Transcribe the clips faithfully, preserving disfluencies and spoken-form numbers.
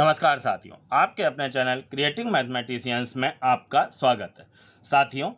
नमस्कार साथियों, आपके अपने चैनल क्रिएटिंग मैथमेटिशियंस में आपका स्वागत है। साथियों,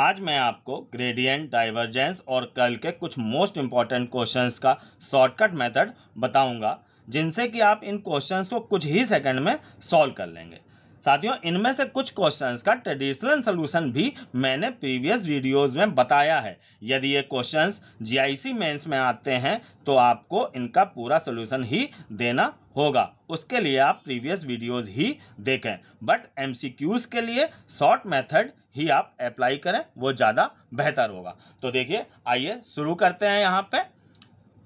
आज मैं आपको ग्रेडियंट, डाइवर्जेंस और कर्ल के कुछ मोस्ट इम्पॉर्टेंट क्वेश्चंस का शॉर्टकट मेथड बताऊंगा, जिनसे कि आप इन क्वेश्चंस को कुछ ही सेकंड में सॉल्व कर लेंगे। साथियों, इनमें से कुछ क्वेश्चंस का ट्रेडिशनल सोल्यूशन भी मैंने प्रीवियस वीडियोस में बताया है। यदि ये क्वेश्चंस जीआईसी मेंस में आते हैं तो आपको इनका पूरा सोल्यूशन ही देना होगा। उसके लिए आप प्रीवियस वीडियोस ही देखें, बट एमसीक्यूज़ के लिए शॉर्ट मेथड ही आप अप्लाई करें, वो ज़्यादा बेहतर होगा। तो देखिए, आइए शुरू करते हैं। यहाँ पर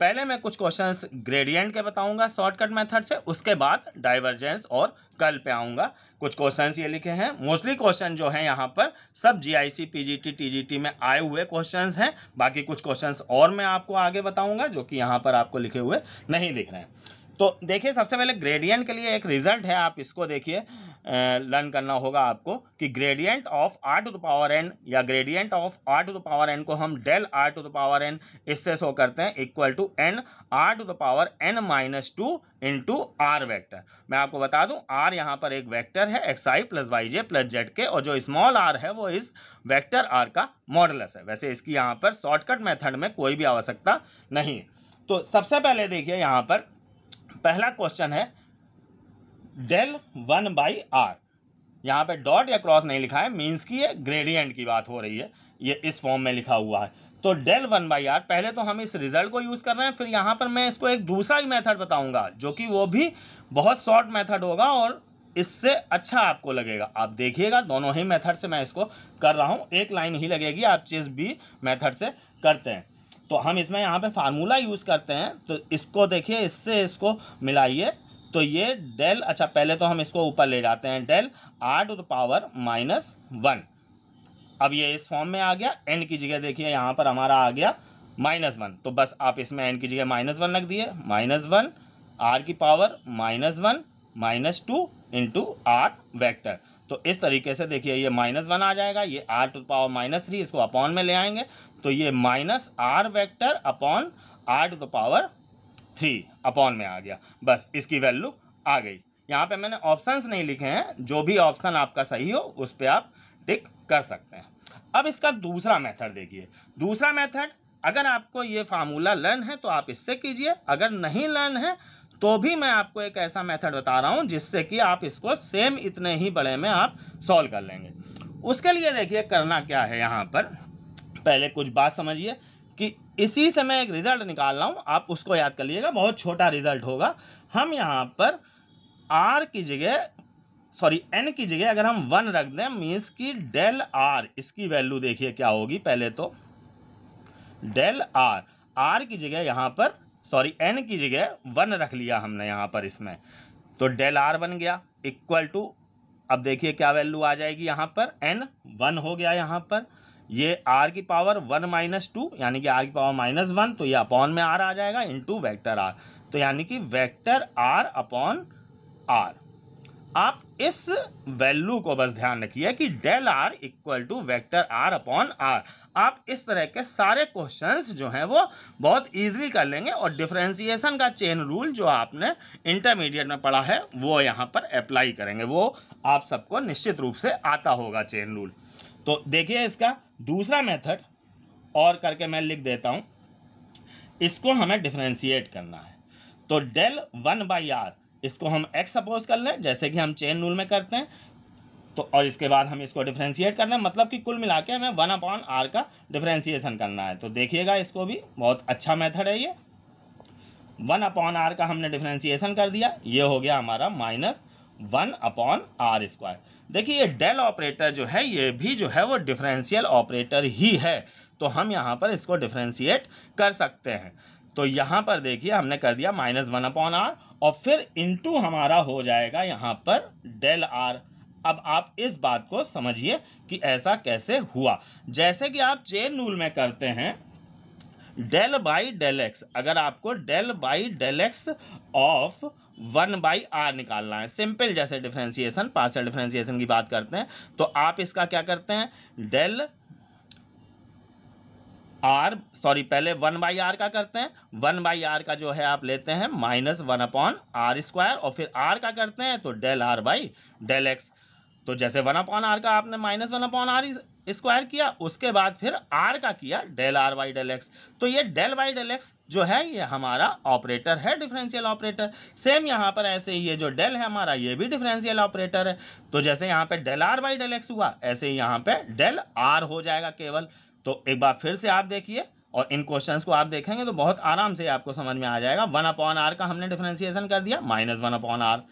पहले मैं कुछ क्वेश्चंस ग्रेडियंट के बताऊंगा शॉर्टकट मेथड से, उसके बाद डाइवर्जेंस और कर्ल पे आऊँगा। कुछ क्वेश्चंस ये लिखे हैं, मोस्टली क्वेश्चन जो हैं यहाँ पर सब जीआईसी, पीजीटी, टीजीटी में आए हुए क्वेश्चंस हैं। बाकी कुछ क्वेश्चंस और मैं आपको आगे बताऊंगा जो कि यहाँ पर आपको लिखे हुए नहीं दिख रहे हैं। तो देखिए, सबसे पहले ग्रेडियंट के लिए एक रिजल्ट है, आप इसको देखिए, लर्न करना होगा आपको कि gradient of R to the power N या gradient of R to the power N को हम del R to the power N इससे शो करते हैं equal to N R to the power N minus two into R vector. मैं आपको बता दूं, आर यहाँ पर एक वैक्टर है, X I plus Y J plus Z के, और जो स्मॉल आर है वो इस वैक्टर आर का मॉडुलस है। वैसे इसकी यहाँ पर शॉर्टकट मेथड में कोई भी आवश्यकता नहीं है। तो सबसे पहले देखिए, यहाँ पर पहला क्वेश्चन है डेल वन बाई आर। यहाँ पर डॉट या क्रॉस नहीं लिखा है, मीन्स की ये ग्रेडियंट की बात हो रही है, ये इस फॉर्म में लिखा हुआ है। तो डेल वन बाई आर, पहले तो हम इस रिजल्ट को यूज़ कर रहे हैं, फिर यहाँ पर मैं इसको एक दूसरा ही मेथड बताऊंगा जो कि वो भी बहुत शॉर्ट मेथड होगा और इससे अच्छा आपको लगेगा। आप देखिएगा, दोनों ही मेथड से मैं इसको कर रहा हूँ, एक लाइन ही लगेगी, आप चीज़ भी मेथड से करते हैं। तो हम इसमें यहाँ पे फार्मूला यूज़ करते हैं, तो इसको देखिए, इससे इसको मिलाइए, तो ये डेल, अच्छा पहले तो हम इसको ऊपर ले जाते हैं, del R to the power minus one, अब ये इस फॉर्म में आ गया, एन की जगह देखिए यहाँ पर हमारा आ गया माइनस वन, तो बस आप इसमें एन की जगह माइनस वन रख दिए, माइनस वन आर की power minus one minus two into R vector. तो इस तरीके से देखिए, ये माइनस वन आ जाएगा, ये R to power minus three, इसको अपॉन में ले आएंगे, तो ये minus R vector upon R to power three upon में आ गया। बस इसकी वैल्यू आ गई। यहाँ पे मैंने ऑप्शंस नहीं लिखे हैं, जो भी ऑप्शन आपका सही हो उस पर आप टिक कर सकते हैं। अब इसका दूसरा मेथड देखिए, दूसरा मेथड अगर आपको ये फार्मूला लर्न है तो आप इससे कीजिए, अगर नहीं लर्न है तो भी मैं आपको एक ऐसा मेथड बता रहा हूँ जिससे कि आप इसको सेम इतने ही बड़े में आप सॉल्व कर लेंगे। उसके लिए देखिए करना क्या है, यहाँ पर पहले कुछ बात समझिए कि इसी से मैं एक रिज़ल्ट निकाल रहा हूँ, आप उसको याद कर लीजिएगा, बहुत छोटा रिज़ल्ट होगा। हम यहाँ पर आर की जगह सॉरी एन की जगह अगर हम वन रख दें, मीन्स कि डेल आर, इसकी वैल्यू देखिए क्या होगी, पहले तो डेल आर, आर की जगह यहाँ पर सॉरी एन की जगह वन रख लिया हमने यहाँ पर, इसमें तो डेल आर बन गया इक्वल टू, अब देखिए क्या वैल्यू आ जाएगी यहाँ पर, एन वन हो गया यहाँ पर, ये आर की पावर वन माइनस टू यानी कि आर की पावर माइनस वन, तो ये अपॉन में आर आ जाएगा इंटू वैक्टर आर, तो यानी कि वैक्टर आर अपॉन आर। आप इस वैल्यू को बस ध्यान रखिए कि del R equal to vector R upon R. आप इस तरह के सारे क्वेश्चंस जो हैं वो बहुत इजीली कर लेंगे, और डिफरेंशिएशन का चेन रूल जो आपने इंटरमीडिएट में पढ़ा है वो यहाँ पर अप्लाई करेंगे, वो आप सबको निश्चित रूप से आता होगा चेन रूल। तो देखिए, इसका दूसरा मेथड और करके मैं लिख देता हूँ, इसको हमें डिफरेंशिएट करना है। तो डेल वन बाई आर, इसको हम x सपोज कर लें जैसे कि हम चेन रूल में करते हैं, तो और इसके बाद हम इसको डिफरेंशिएट करना है, मतलब कि कुल मिला के हमें वन अपॉन आर का डिफरेंशिएशन करना है। तो देखिएगा, इसको भी बहुत अच्छा मेथड है ये, वन अपॉन आर का हमने डिफरेंशिएशन कर दिया, ये हो गया हमारा minus one upon R square. देखिए, ये डेल ऑपरेटर जो है ये भी जो है वो डिफरेंशियल ऑपरेटर ही है, तो हम यहाँ पर इसको डिफरेंशिएट कर सकते हैं। तो यहाँ पर देखिए हमने कर दिया माइनस वन अपॉन आर, और फिर इंटू हमारा हो जाएगा यहाँ पर डेल आर। अब आप इस बात को समझिए कि ऐसा कैसे हुआ, जैसे कि आप चेन रूल में करते हैं, डेल बाई डेल एक्स, अगर आपको del by del X of one by R निकालना है, सिंपल जैसे डिफरेंशिएशन, पार्शियल डिफरेंशिएशन की बात करते हैं, तो आप इसका क्या करते हैं, डेल आर सॉरी पहले वन बाई आर का करते हैं, वन बाई आर का जो है आप लेते हैं minus one upon R square और फिर आर का करते हैं तो del R by del X. तो जैसे वन अपॉन आर का आपने minus one upon R square किया, उसके बाद फिर आर का किया del R by del X. तो ये डेल बाई डेल एक्स जो है ये हमारा ऑपरेटर है, डिफरेंशियल ऑपरेटर। सेम यहाँ पर ऐसे ही ये जो डेल है हमारा ये भी डिफरेंशियल ऑपरेटर है। तो जैसे यहाँ पे del R by del X हुआ, ऐसे ही यहाँ पे डेल आर हो जाएगा केवल। तो एक बार फिर से आप देखिए और इन क्वेश्चंस को आप देखेंगे तो बहुत आराम से आपको समझ में आ जाएगा। वन अपॉन आर का हमने डिफरेंशिएशन कर दिया minus one upon R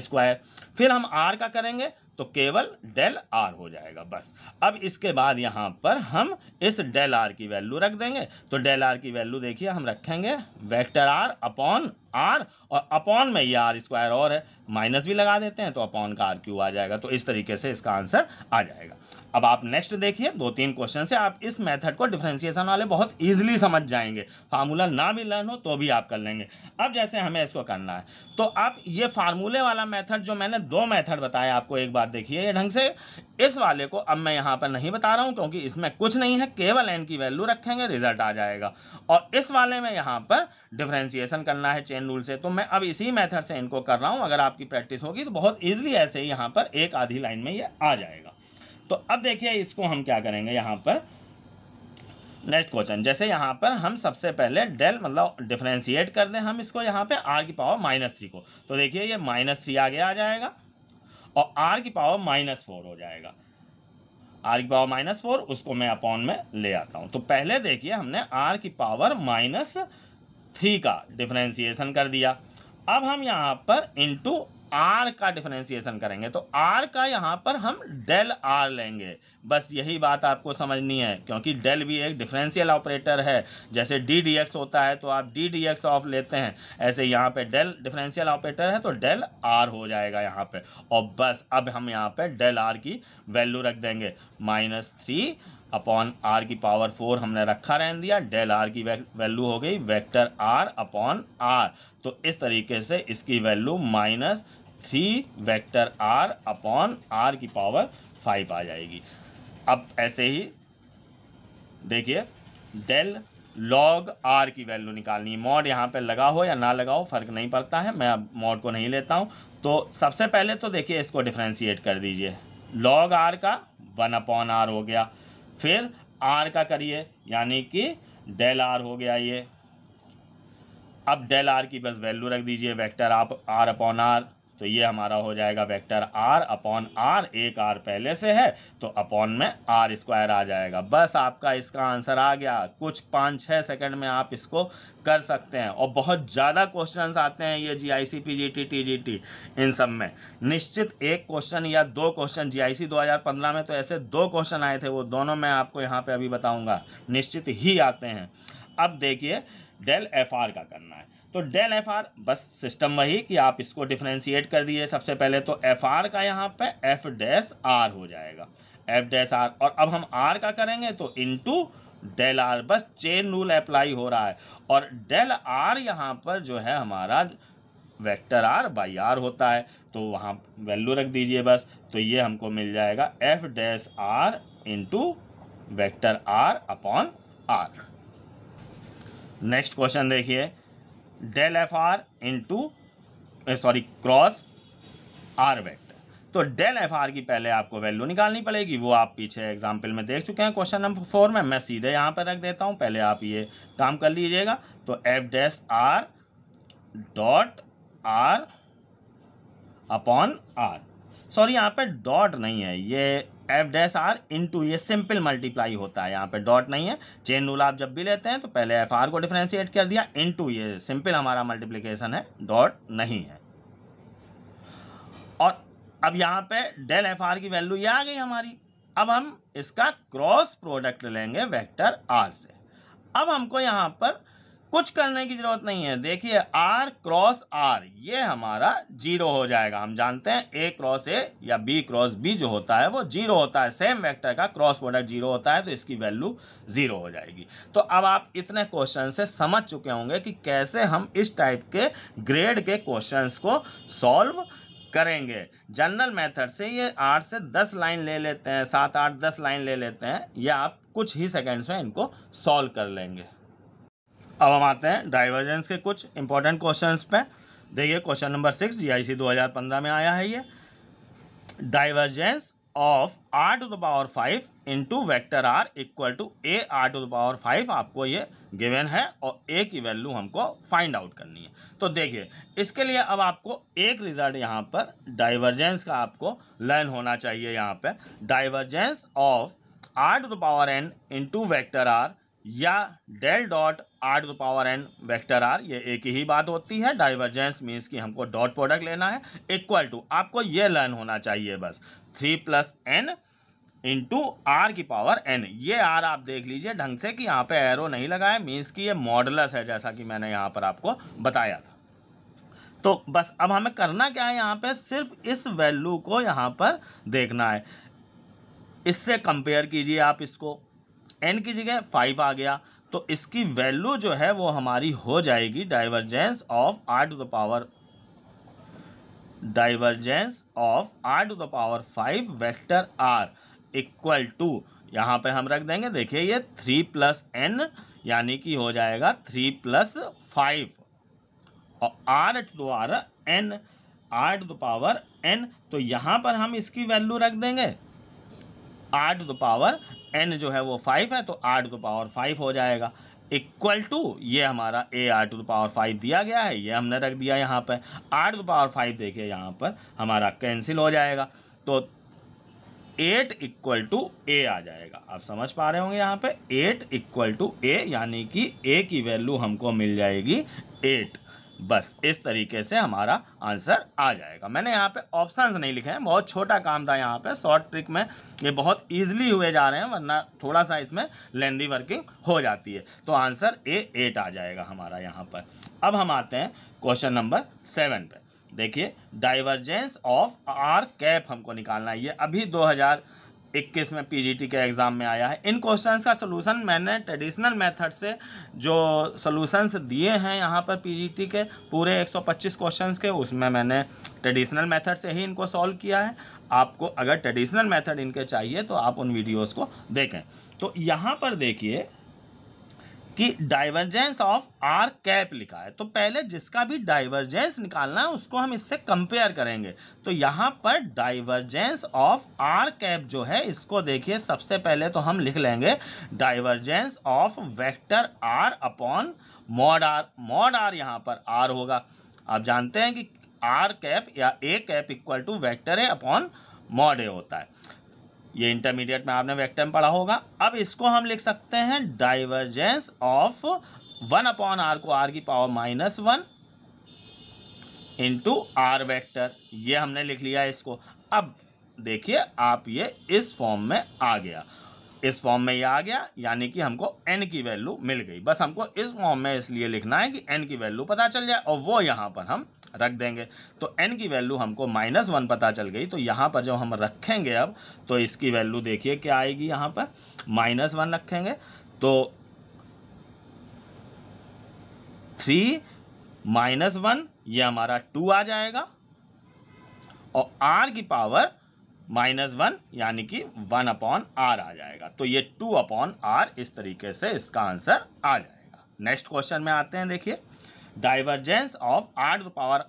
square, फिर हम आर का करेंगे तो केवल डेल आर हो जाएगा बस। अब इसके बाद यहाँ पर हम इस डेल आर की वैल्यू रख देंगे। तो डेल आर की वैल्यू देखिए हम रखेंगे वेक्टर आर अपॉन आर, और अपॉन में ये आर स्क्वायर और है, माइनस भी लगा देते हैं तो अपॉन का आर क्यू आ जाएगा। तो इस तरीके से इसका आंसर आ जाएगा। अब आप नेक्स्ट देखिए, दो तीन क्वेश्चन से आप इस मेथड को डिफरेंशिएशन वाले बहुत ईजिली समझ जाएंगे। फार्मूला ना भी लर्न हो तो भी आप कर लेंगे। अब जैसे हमें इसको करना है तो आप ये फार्मूले वाला मैथड, जो मैंने दो मैथड बताया आपको, एक बात देखिए ये ढंग से, इस वाले को अब मैं यहाँ पर नहीं बता रहा हूँ क्योंकि इसमें कुछ नहीं है, केवल एन की वैल्यू रखेंगे रिजल्ट आ जाएगा। और इस वाले में यहाँ पर डिफरेंशिएशन करना है चेन रूल से, तो मैं अब इसी मेथड से इनको कर रहा हूँ। अगर आपकी प्रैक्टिस होगी तो बहुत ईजिली ऐसे ही यहाँ पर एक आधी लाइन में ये आ जाएगा। तो अब देखिए इसको हम क्या करेंगे यहाँ पर नेक्स्ट क्वेश्चन। जैसे यहाँ पर हम सबसे पहले डेल मतलब डिफरेंशिएट कर दें हम इसको यहाँ पे आर की पावर माइनस थ्री को, तो देखिए ये माइनस थ्री आगे आ जाएगा और आर की पावर माइनस फोर हो जाएगा। आर की पावर माइनस फोर उसको मैं अपॉन में ले आता हूँ। तो पहले देखिए हमने आर की पावर माइनस थ्री का डिफरेंशिएशन कर दिया। अब हम यहाँ पर इंटू आर का डिफरेंशिएशन करेंगे, तो आर का यहाँ पर हम डेल आर लेंगे। बस यही बात आपको समझनी है क्योंकि डेल भी एक डिफरेंशियल ऑपरेटर है। जैसे डी डी एक्स होता है तो आप डी डी एक्स ऑफ लेते हैं, ऐसे यहाँ पे डेल डिफरेंशियल ऑपरेटर है तो डेल आर हो जाएगा यहाँ पे। और बस अब हम यहाँ पे डेल आर की वैल्यू रख देंगे माइनस थ्री अपॉन आर की पावर फोर हमने रखा रहने दिया, डेल आर की वैल्यू हो गई वेक्टर आर अपॉन आर। तो इस तरीके से इसकी value minus three vector R upon R की पावर फाइव आ जाएगी। अब ऐसे ही देखिए डेल लॉग आर की वैल्यू निकालनी है। मॉड यहाँ पे लगा हो या ना लगा हो फर्क नहीं पड़ता है, मैं अब मॉड को नहीं लेता हूँ। तो सबसे पहले तो देखिए इसको डिफरेंशिएट कर दीजिए, लॉग आर का वन अपॉन आर हो गया, फिर आर का करिए यानी कि डेल आर हो गया ये। अब डेल आर की बस वैल्यू रख दीजिए वेक्टर आप आर अपॉन आर, तो ये हमारा हो जाएगा वेक्टर आर अपॉन आर, एक आर पहले से है तो अपॉन में आर स्क्वायर आ जाएगा। बस आपका इसका आंसर आ गया। कुछ पाँच छः सेकंड में आप इसको कर सकते हैं। और बहुत ज़्यादा क्वेश्चंस आते हैं ये जीआईसी, पीजीटी, टीजीटी, इन सब में निश्चित एक क्वेश्चन या दो क्वेश्चन, जीआईसी दो हज़ार पंद्रह में तो ऐसे दो क्वेश्चन आए थे, वो दोनों मैं आपको यहाँ पर अभी बताऊँगा, निश्चित ही आते हैं। अब देखिए डेल एफ आर का करना है, तो डेल एफ आर बस सिस्टम वही कि आप इसको डिफरेंशिएट कर दिए सबसे पहले, तो एफ आर का यहाँ पे एफ डैश आर हो जाएगा, एफ डैश आर। और अब हम आर का करेंगे तो इनटू डेल आर, बस चेन रूल अप्लाई हो रहा है। और डेल आर यहाँ पर जो है हमारा वेक्टर आर बाई आर होता है, तो वहाँ वैल्यू रख दीजिए बस। तो ये हमको मिल जाएगा F dash R into vector R upon R. Next question देखिए del F R into sorry cross R vector. तो डेल एफ आर की पहले आपको वैल्यू निकालनी पड़ेगी, वो आप पीछे एग्जाम्पल में देख चुके हैं क्वेश्चन नंबर फोर में। मैं सीधे यहाँ पर रख देता हूँ, पहले आप ये काम कर लीजिएगा। तो F dash R dot R upon R, sorry यहाँ पे डॉट नहीं है, ये एफ डैश आर इंटू, ये सिंपल मल्टीप्लाई होता है, यहाँ पे डॉट नहीं है। चेन रूल आप जब भी लेते हैं तो पहले एफ आर को डिफरेंशिएट कर दिया इंटू, ये सिंपल हमारा मल्टीप्लिकेशन है, डॉट नहीं है। और अब यहाँ पे डेल एफ आर की वैल्यू ये आ गई हमारी। अब हम इसका क्रॉस प्रोडक्ट लेंगे वेक्टर आर से। अब हमको यहाँ पर कुछ करने की जरूरत नहीं है, देखिए R क्रॉस R ये हमारा जीरो हो जाएगा। हम जानते हैं A क्रॉस A या B क्रॉस B जो होता है वो जीरो होता है, सेम वेक्टर का क्रॉस प्रोडक्ट जीरो होता है, तो इसकी वैल्यू जीरो हो जाएगी। तो अब आप इतने क्वेश्चन से समझ चुके होंगे कि कैसे हम इस टाइप के ग्रेड के क्वेश्चंस को सॉल्व करेंगे। जनरल मेथड से ये आठ से दस लाइन ले लेते हैं, सात आठ दस लाइन ले लेते हैं, ये आप कुछ ही सेकेंड्स में इनको सॉल्व कर लेंगे। अब हम आते हैं डाइवर्जेंस के कुछ इंपॉर्टेंट क्वेश्चंस पे। देखिए क्वेश्चन नंबर सिक्स जीआईसी दो हज़ार पंद्रह में आया है ये। Divergence of R to the power five into vector R equal to A R to the power five आपको ये गिवन है और ए की वैल्यू हमको फाइंड आउट करनी है। तो देखिए इसके लिए अब आपको एक रिजल्ट यहाँ पर डाइवर्जेंस का आपको लर्न होना चाहिए। यहाँ पे divergence of R to the power N into vector R या del dot R to the power N vector R, ये एक ही बात होती है। डाइवर्जेंस मीन्स कि हमको डॉट प्रोडक्ट लेना है इक्वल टू, आपको ये लर्न होना चाहिए बस, three plus N into R की पावर एन। ये आर आप देख लीजिए ढंग से कि यहाँ पे एरो नहीं लगाया, मीन्स कि ये मॉडुलस है जैसा कि मैंने यहाँ पर आपको बताया था। तो बस अब हमें करना क्या है यहाँ पे, सिर्फ इस वैल्यू को यहाँ पर देखना है। इससे कंपेयर कीजिए आप इसको, एन की जगह फाइव आ गया तो इसकी वैल्यू जो है वो हमारी हो जाएगी divergence of R to the power divergence of R to the power five vector R equal to, यहाँ पे हम रख देंगे, देखिए ये थ्री प्लस एन यानी कि हो जाएगा थ्री प्लस फाइव और आर द्वारा N R to the power N. तो यहाँ पर हम इसकी वैल्यू रख देंगे, R to the power N जो है वो फाइव है तो R to the power five हो जाएगा इक्वल टू, ये हमारा A R to the power five दिया गया है, ये हमने रख दिया यहाँ पर। R to the power five देखिए यहाँ पर हमारा कैंसिल हो जाएगा तो एट इक्वल टू ए आ जाएगा। आप समझ पा रहे होंगे यहाँ पे एट इक्वल टू ए यानी कि ए की वैल्यू हमको मिल जाएगी एट। बस इस तरीके से हमारा आंसर आ जाएगा। मैंने यहाँ पे ऑप्शंस नहीं लिखे हैं, बहुत छोटा काम था यहाँ पे, शॉर्ट ट्रिक में ये बहुत इजीली हुए जा रहे हैं वरना थोड़ा सा इसमें लेंदी वर्किंग हो जाती है। तो आंसर ए एट आ जाएगा हमारा यहाँ पर। अब हम आते हैं क्वेश्चन नंबर सेवन पे। देखिए डाइवर्जेंस ऑफ आर कैप हमको निकालना है, ये अभी दो हज़ार इक्कीस में पीजीटी के एग्ज़ाम में आया है। इन क्वेश्चंस का सलूशन मैंने ट्रेडिशनल मेथड से जो सलूशंस दिए हैं यहाँ पर पीजीटी के पूरे एक सौ पच्चीस क्वेश्चंस के, उसमें मैंने ट्रेडिशनल मेथड से ही इनको सॉल्व किया है। आपको अगर ट्रेडिशनल मेथड इनके चाहिए तो आप उन वीडियोस को देखें। तो यहाँ पर देखिए कि डाइवर्जेंस ऑफ आर कैप लिखा है, तो पहले जिसका भी डाइवर्जेंस निकालना है उसको हम इससे कंपेयर करेंगे। तो यहाँ पर डाइवर्जेंस ऑफ आर कैप जो है इसको देखिए, सबसे पहले तो हम लिख लेंगे divergence of vector R upon mod R. Mod R यहाँ पर आर होगा, आप जानते हैं कि आर कैप या A cap equal to vector A upon mod A होता है, ये इंटरमीडिएट में आपने वेक्टर में पढ़ा होगा। अब इसको हम लिख सकते हैं divergence of one upon R को आर की power minus one into R vector, ये हमने लिख लिया इसको। अब देखिए आप ये इस फॉर्म में आ गया, इस फॉर्म में ये आ गया यानी कि हमको एन की वैल्यू मिल गई। बस हमको इस फॉर्म में इसलिए लिखना है कि एन की वैल्यू पता चल जाए और वो यहाँ पर हम रख देंगे। तो एन की वैल्यू हमको माइनस वन पता चल गई, तो यहाँ पर जब हम रखेंगे अब तो इसकी वैल्यू देखिए क्या आएगी, यहाँ पर माइनस वन रखेंगे तो थ्री माइनस वन ये हमारा टू आ जाएगा और आर की पावर माइनस वन यानी कि वन अपॉन आर आ जाएगा। तो ये टू अपॉन आर, इस तरीके से इसका आंसर आ जाएगा। नेक्स्ट क्वेश्चन में आते हैं। देखिए divergence of R to the power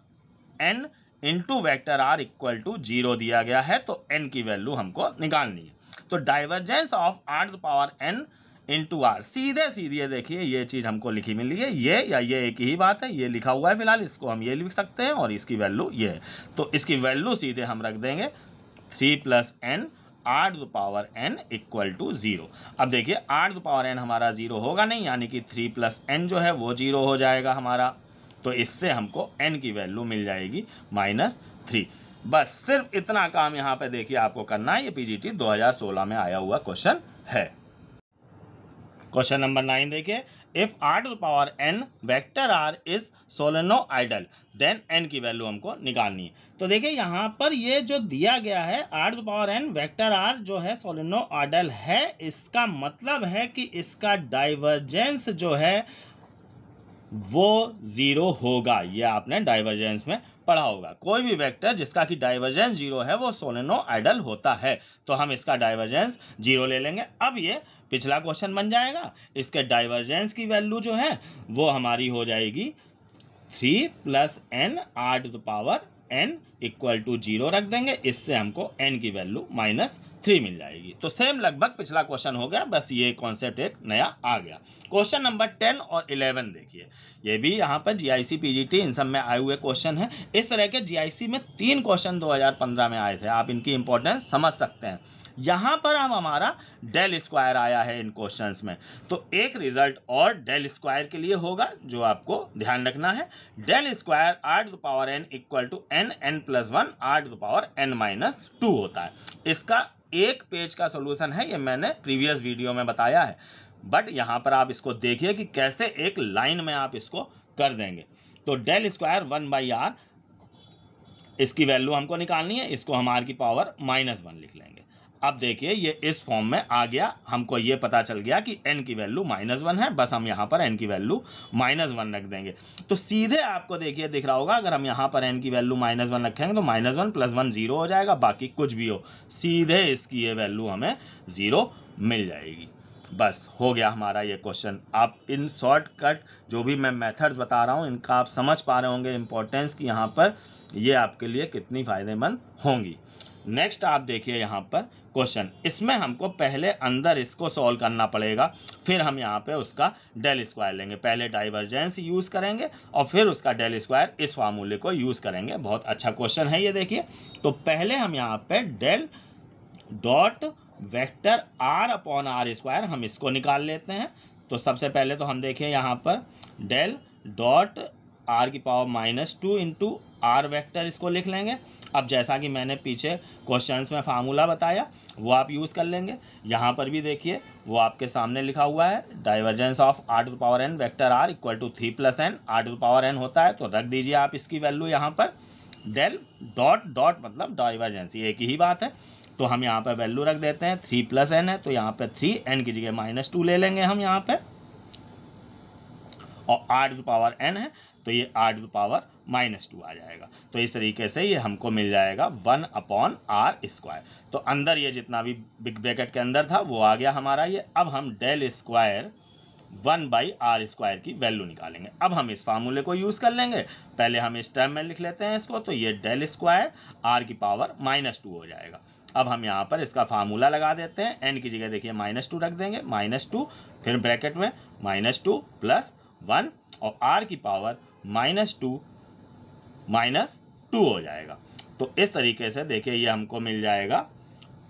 N into vector R equal to zero दिया गया है, तो एन की वैल्यू हमको निकालनी है। तो divergence of R to the power N into R, सीधे सीधे देखिए ये चीज़ हमको लिखी मिली है, ये या ये एक ही बात है, ये लिखा हुआ है फिलहाल, इसको हम ये लिख सकते हैं और इसकी वैल्यू ये है। तो इसकी वैल्यू सीधे हम रख देंगे three plus N R to the power N equal to zero. अब देखिए R to the power N हमारा ज़ीरो होगा नहीं यानी कि थ्री प्लस एन जो है वो ज़ीरो हो जाएगा हमारा, तो इससे हमको एन की वैल्यू मिल जाएगी माइनस थ्री। बस सिर्फ इतना काम यहाँ पे देखिए आपको करना है, ये पीजीटी दो हज़ार सोलह में आया हुआ क्वेश्चन है। क्वेश्चन नंबर नाइन देखिए, if R to the power N vector R is solenoidal then N की वैल्यू हमको निकालनी है। तो देखिए यहाँ पर ये जो दिया गया है R to the power N vector R जो है सोलेनो आइडल है, इसका मतलब है कि इसका डाइवर्जेंस जो है वो ज़ीरो होगा। ये आपने डाइवर्जेंस में पढ़ा होगा, कोई भी वेक्टर जिसका कि डाइवर्जेंस जीरो है वो सोलेनो आइडल होता है। तो हम इसका डाइवर्जेंस जीरो ले लेंगे। अब ये पिछला क्वेश्चन बन जाएगा। इसके डाइवर्जेंस की वैल्यू जो है वो हमारी हो जाएगी three plus N R to the power N equal to zero रख देंगे, इससे हमको एन की वैल्यू माइनस थ्री मिल जाएगी। तो सेम लगभग पिछला क्वेश्चन हो गया, बस ये कॉन्सेप्ट एक नया आ गया। क्वेश्चन नंबर टेन और इलेवन देखिए, ये भी यहाँ पर जीआईसी पीजीटी इन सब में आए हुए क्वेश्चन हैं। इस तरह के जीआईसी में तीन क्वेश्चन दो हज़ार पंद्रह में आए थे, आप इनकी इंपॉर्टेंस समझ सकते हैं। यहाँ पर हम हमारा डेल स्क्वायर आया है इन क्वेश्चन में, तो एक रिजल्ट और डेल स्क्वायर के लिए होगा जो आपको ध्यान रखना है। Del square R to power N equal to N N plus one R to power N minus two होता है। इसका एक पेज का सोल्यूशन है, ये मैंने प्रीवियस वीडियो में बताया है, बट यहाँ पर आप इसको देखिए कि कैसे एक लाइन में आप इसको कर देंगे। तो del square one by R, इसकी वैल्यू हमको निकालनी है, इसको हम आर की पावर माइनस वन लिख लेंगे। अब देखिए ये इस फॉर्म में आ गया, हमको ये पता चल गया कि n की वैल्यू माइनस वन है, बस हम यहाँ पर n की वैल्यू माइनस वन रख देंगे। तो सीधे आपको देखिए दिख रहा होगा, अगर हम यहाँ पर n की वैल्यू माइनस वन रखेंगे तो minus one plus one zero हो जाएगा, बाकी कुछ भी हो सीधे इसकी ये वैल्यू हमें ज़ीरो मिल जाएगी। बस हो गया हमारा ये क्वेश्चन। आप इन शॉर्टकट जो भी मैं मेथड्स बता रहा हूँ इनका आप समझ पा रहे होंगे इम्पोर्टेंस कि यहाँ पर ये आपके लिए कितनी फ़ायदेमंद होंगी। नेक्स्ट आप देखिए यहाँ पर क्वेश्चन, इसमें हमको पहले अंदर इसको सॉल्व करना पड़ेगा, फिर हम यहाँ पे उसका डेल स्क्वायर लेंगे। पहले डाइवर्जेंस यूज़ करेंगे और फिर उसका डेल स्क्वायर इस फार्मूले को यूज़ करेंगे। बहुत अच्छा क्वेश्चन है ये देखिए। तो पहले हम यहाँ पे del dot vector R upon R square हम इसको निकाल लेते हैं। तो सबसे पहले तो हम देखें यहाँ पर डेल डॉट आर की power minus two into R vector इसको लिख लेंगे। अब जैसा कि मैंने पीछे क्वेश्चंस में फार्मूला बताया वो आप यूज़ कर लेंगे। यहाँ पर भी देखिए वो आपके सामने लिखा हुआ है, divergence of R to power N vector R equal to three plus N R to power N होता है। तो रख दीजिए आप इसकी वैल्यू यहाँ पर, डेल डॉट डॉट मतलब डाइवर्जेंस, ये एक ही बात है। तो हम यहाँ पर वैल्यू रख देते हैं, थ्री प्लस एन है तो यहाँ पर थ्री, एन की जगह माइनस टू ले लेंगे हम यहाँ पर, और आर टू पावर एन है तो ये R to power minus two आ जाएगा। तो इस तरीके से ये हमको मिल जाएगा वन अपॉन आर स्क्वायर। तो अंदर ये जितना भी बिग ब्रैकेट के अंदर था वो आ गया हमारा ये। अब हम del square one by R square की वैल्यू निकालेंगे। अब हम इस फार्मूले को यूज़ कर लेंगे, पहले हम इस टर्म में लिख लेते हैं इसको, तो ये डेल स्क्वायर आर की पावर माइनस टू हो जाएगा। अब हम यहाँ पर इसका फार्मूला लगा देते हैं, एन की जगह देखिए माइनस टू रख देंगे, माइनस टू फिर ब्रैकेट में माइनस टू प्लस वन और आर की power minus two minus two हो जाएगा। तो इस तरीके से देखिए ये हमको मिल जाएगा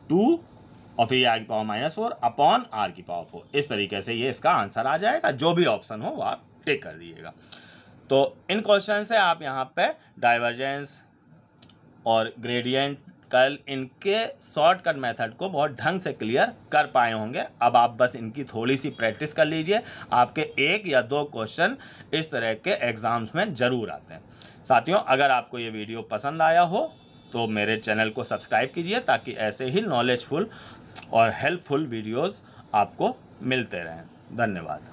टू और फिर आर की power minus four upon R की पावर फोर। इस तरीके से ये इसका आंसर आ जाएगा, जो भी ऑप्शन हो वो आप टिक कर दीजिएगा। तो इन क्वेश्चन से आप यहाँ पे डाइवर्जेंस और ग्रेडियंट कल इनके शॉर्टकट मेथड को बहुत ढंग से क्लियर कर पाए होंगे। अब आप बस इनकी थोड़ी सी प्रैक्टिस कर लीजिए, आपके एक या दो क्वेश्चन इस तरह के एग्ज़ाम्स में ज़रूर आते हैं। साथियों, अगर आपको ये वीडियो पसंद आया हो तो मेरे चैनल को सब्सक्राइब कीजिए ताकि ऐसे ही नॉलेजफुल और हेल्पफुल वीडियोज़ आपको मिलते रहें। धन्यवाद।